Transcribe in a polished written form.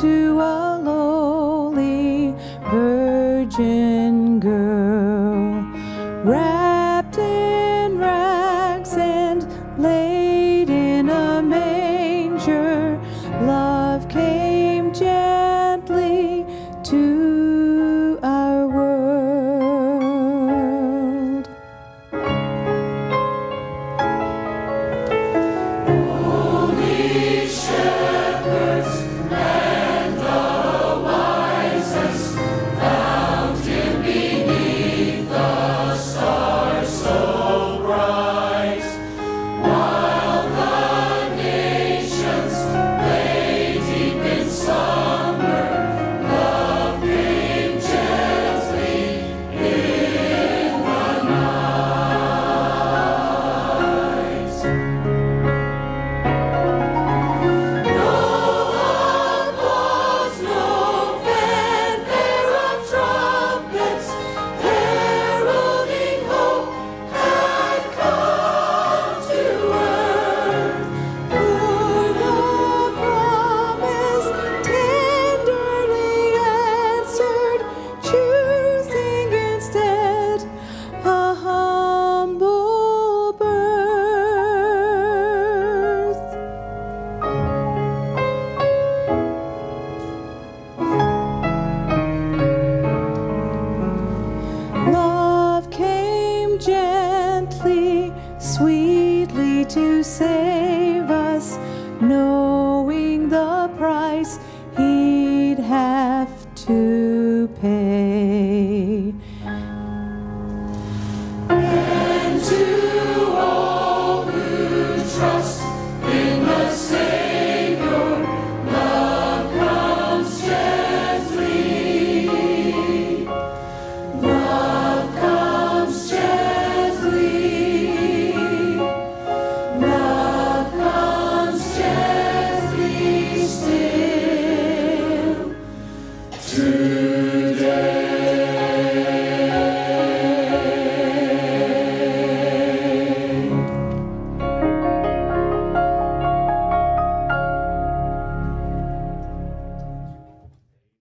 to a lowly virgin girl, wrapped in rags and laid in a manger. Love came gently to our world. Holy shepherds, and the wisest, fountain beneath the stars so bright, while the nations lay deep in slumber, love came gently in the night. Gently, sweetly to save us, knowing the price he'd have to pay.